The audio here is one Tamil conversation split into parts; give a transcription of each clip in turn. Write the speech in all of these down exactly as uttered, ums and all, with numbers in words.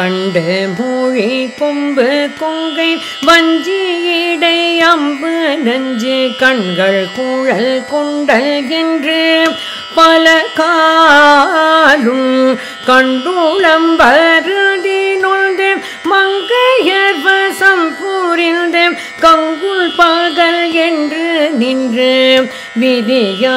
கண்டு மூழி கொம்பு கொங்கை வஞ்சியடை அம்பு நஞ்சு கண்கள் குழல் கொண்டல் என்று பல காலும் கண்டுளம்பருதி நொழ்ந்து மங்கையர் வசம் புரிந்து கங்குல் பகல் என்று நின்று விதியாலே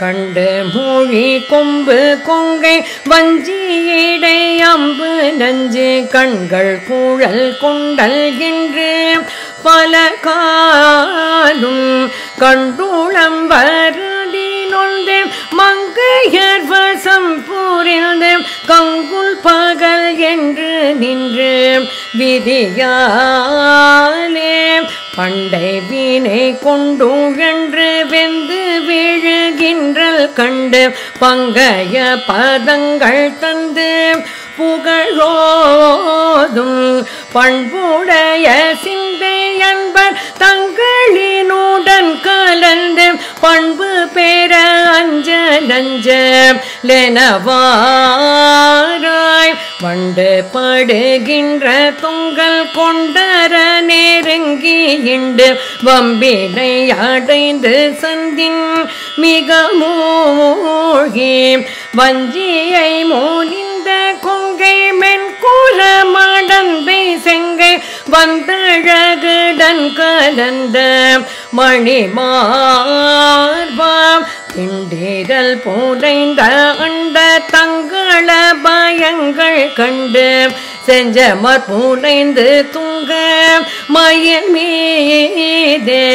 கண்டு மூழி கொம்பு கொங்கை வஞ்சியடை அம்பு நஞ்சு கண்கள் குழல் கொண்டல் என்று பல காலும் கண்டுளம்பருதி நொழ்ந்து மங்கையர் வசம் புரிந்து கங்குல் பகல் என்று நின்று விதியாலே பண்டை வீணை கொண்டுழன்று வெந்து விழுகின்றல் கண்டு பங்கைய பதங்கள் தந்து புகழோதும் பண்புடைய சிந்தை என்பர் தங்களினுடன் கலந்து பண்பு பெற அஞ்ச நஞ்ச லெனவாராய் வண்டு படுகின்ற தொங்கல் கொண்டர நெருங்கி இண்டு வம்பினை அடைந்து சந்தின் மிக மூழ்கி வஞ்சியை மோனிந்த கொங்கை மென்குல மடந்தை செங்கை வந்தழகுடன் கலந்த மணிமார்பாம் திண்டீரல் புனைந்த அந்த தங்கள பயங்கள் கண்டு செஞ்சமர் புனைந்து தூங்க மயில் மீதே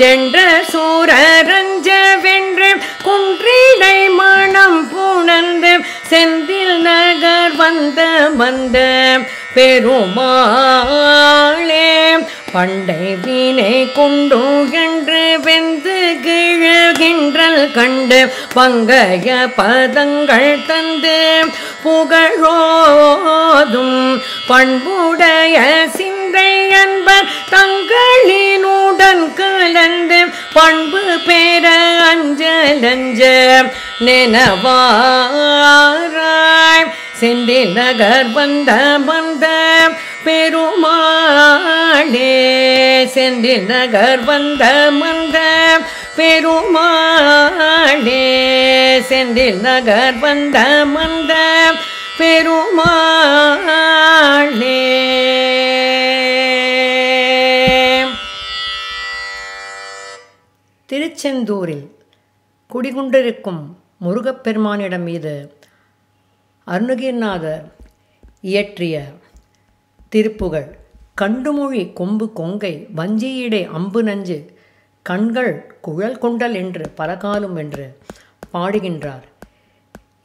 சென்ற சூரரஞ்ச வென்று குன்றிடை மனம் புணர்ந்து செந்தில் நகர் வந்த வந்த பெருமாளே பண்டை வீணை கொண்டு என்று வெந்து கிழகின்றல் கண்டு பங்கைய பதங்கள் தந்து புகழோதும் பண்புடைய சிந்தை என்பர் தங்களினுடன் கலந்து பண்பு பெற அஞ்சலஞ்ச நினவாராய் செந்தில் நகர் வந்த வந்த பெருமாளே செந்தில் நகர் வந்த வந்த பெருமாளே செந்தில் நகர் வந்த வந்த பெருமாளே. திருச்செந்தூரில் குடிகொண்டிருக்கும் முருகப்பெருமானிடம் மீது அருணகிரிநாதர் இயற்றிய திருப்புகழ் கண்டுமொழி கொம்பு கொங்கை வஞ்சியிடை அம்பு நஞ்சு கண்கள் குழல் கொண்டல் என்று பலகாலும் என்று பாடுகின்றார்.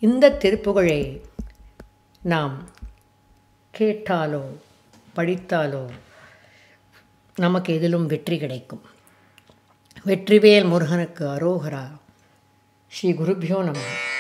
இந்த திருப்புகழை நாம் கேட்டாலோ படித்தாலோ நமக்கு எதிலும் வெற்றி கிடைக்கும். வெற்றிவேல் முருகனுக்கு அரோகரா. ஸ்ரீ குருபியோ நம.